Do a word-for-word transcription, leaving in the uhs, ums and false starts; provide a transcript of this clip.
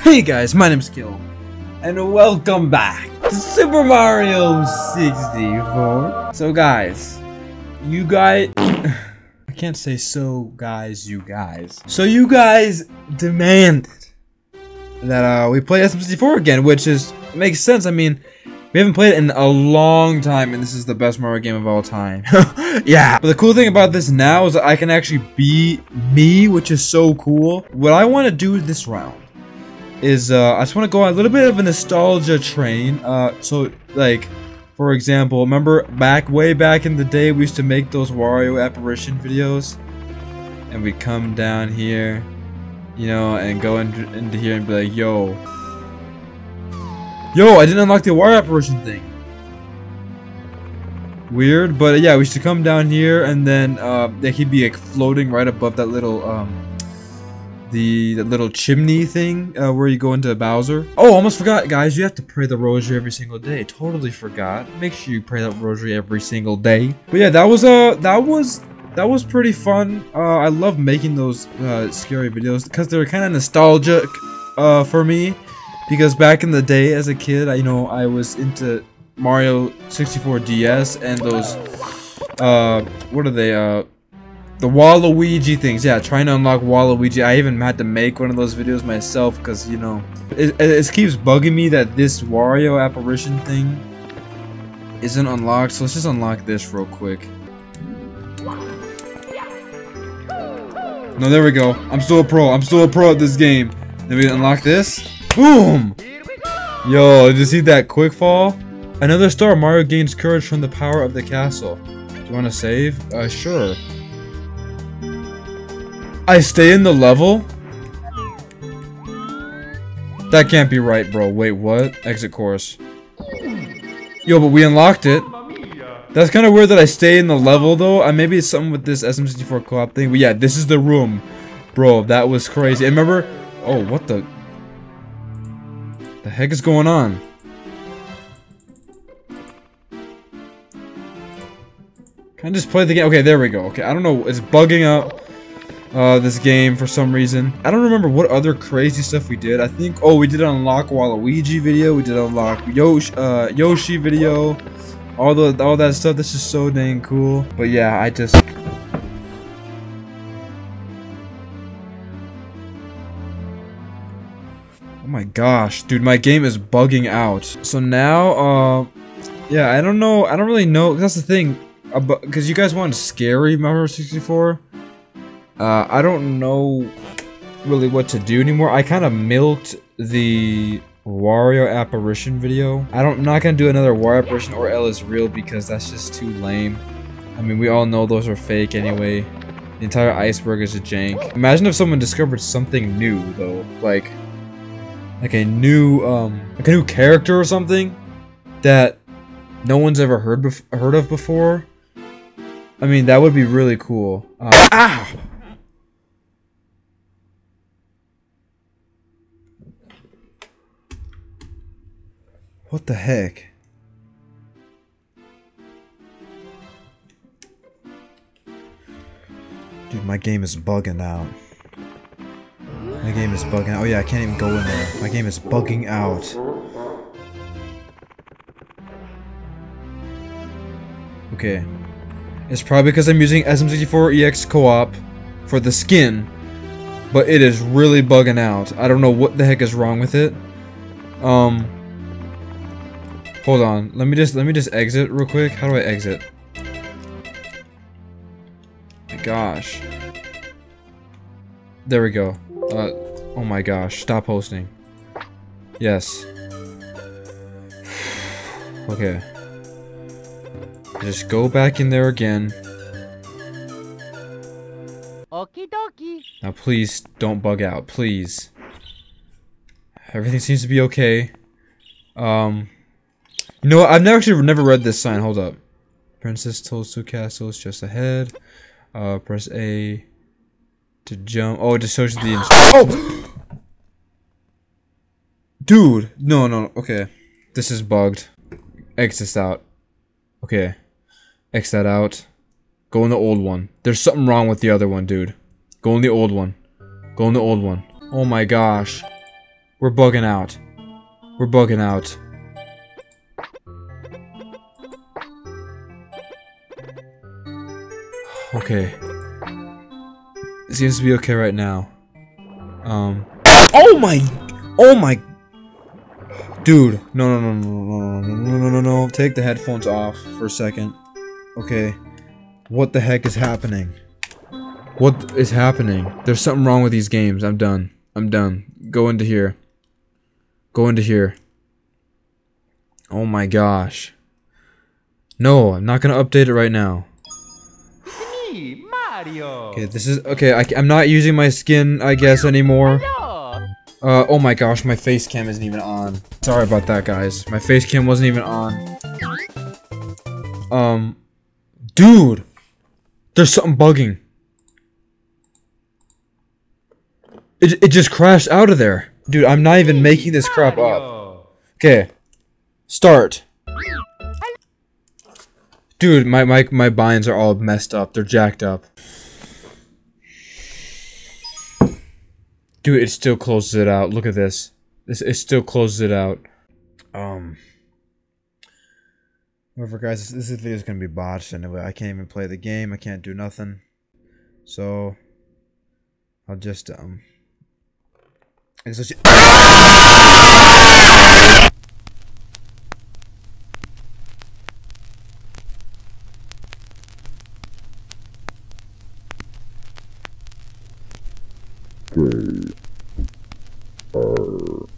Hey guys, my name's Gil, and welcome back to Super Mario sixty-four. So guys, you guys, I can't say so guys, you guys. So you guys demanded that uh, we play S M sixty-four again, which is makes sense. I mean, we haven't played it in a long time, and this is the best Mario game of all time. Yeah. But the cool thing about this now is that I can actually be me, which is so cool. What I want to do this round is uh, I just want to go on a little bit of a nostalgia train. Uh, so, like, for example, remember back way back in the day, we used to make those Wario apparition videos, and we'd come down here, you know, and go in into here and be like, yo, yo, I didn't unlock the Wario apparition thing. Weird, but yeah, we used to come down here, and then uh, they could be like floating right above that little um. The, the little chimney thing uh, where you go into Bowser. Oh, almost forgot, guys. You have to pray the rosary every single day. Totally forgot. Make sure you pray that rosary every single day. But yeah, that was a uh, that was that was pretty fun. Uh, I love making those uh, scary videos because they're kind of nostalgic uh, for me. Because back in the day, as a kid, I, you know, I was into Mario sixty-four D S and those. Uh, what are they? Uh, The Waluigi things, yeah, trying to unlock Waluigi. I even had to make one of those videos myself because, you know, it, it, it keeps bugging me that this Wario apparition thing isn't unlocked. So let's just unlock this real quick. No, there we go. I'm still a pro. I'm still a pro at this game. Then we unlock this. Boom! Yo, did you see that quick fall? Another star. Mario gains courage from the power of the castle. Do you want to save? Uh, sure. I stay in the level? That can't be right, bro. Wait, what? Exit course. Yo, but we unlocked it. That's kind of weird that I stay in the level, though. Uh, maybe it's something with this S M sixty-four co-op thing. But yeah, this is the room. Bro, that was crazy. And remember... Oh, what the... The heck is going on? Can I just play the game? Okay, there we go. Okay, I don't know. It's bugging out. Uh, this game for some reason. I don't remember what other crazy stuff we did. I think, oh, we did an unlock Waluigi video. We did an unlock Yoshi, uh, Yoshi video. All the all that stuff. This is so dang cool. But yeah, I just. Oh my gosh, dude, my game is bugging out. So now, uh, yeah, I don't know. I don't really know. That's the thing, because you guys want scary Mario sixty-four. Uh, I don't know really what to do anymore. I kind of milked the Wario apparition video. I don't, I'm not going to do another Wario apparition or L is real because that's just too lame. I mean, we all know those are fake anyway. The entire iceberg is a jank. Imagine if someone discovered something new though. Like, like a new, um, like a new character or something that no one's ever heard, bef heard of before. I mean, that would be really cool. Uh, ow! What the heck? Dude, my game is bugging out. My game is bugging out. Oh yeah, I can't even go in there. My game is bugging out. Okay. It's probably because I'm using S M sixty-four E X co-op for the skin, but it is really bugging out. I don't know what the heck is wrong with it. Um... Hold on, let me just let me just exit real quick. How do I exit? My gosh. There we go. Uh, oh my gosh, stop hosting. Yes. Okay. Just go back in there again. Okie dokie. Now please don't bug out, please. Everything seems to be okay. Um... You know what? I've never actually never read this sign. Hold up. Princess Toadstool Castle is just ahead. Uh, press A to jump. Oh, it just shows you the. Oh, dude. No, no, no. Okay, this is bugged. X this out. Okay, X that out. Go in the old one. There's something wrong with the other one, dude. Go in the old one. Go in the old one. Oh my gosh. We're bugging out. We're bugging out. Okay. Seems to be okay right now. Um. Oh my! Oh my! Dude! No! No! No! No! No! No! No! No! No! Take the headphones off for a second. Okay. What the heck is happening? What is happening? There's something wrong with these games. I'm done. I'm done. Go into here. Go into here. Oh my gosh. No, I'm not gonna update it right now. Mario. Okay, this is okay. I, I'm not using my skin, I guess, anymore. Uh, oh my gosh, my face cam isn't even on. Sorry about that, guys. My face cam wasn't even on. Um, dude, there's something bugging. It it just crashed out of there, dude. I'm not even making this crap up. Okay, start. Dude, my my my binds are all messed up. They're jacked up. Dude, it still closes it out. Look at this. This it still closes it out. Um. Whatever, guys. This, this video is gonna be botched anyway. I can't even play the game. I can't do nothing. So, I'll just um. And so she Three, four.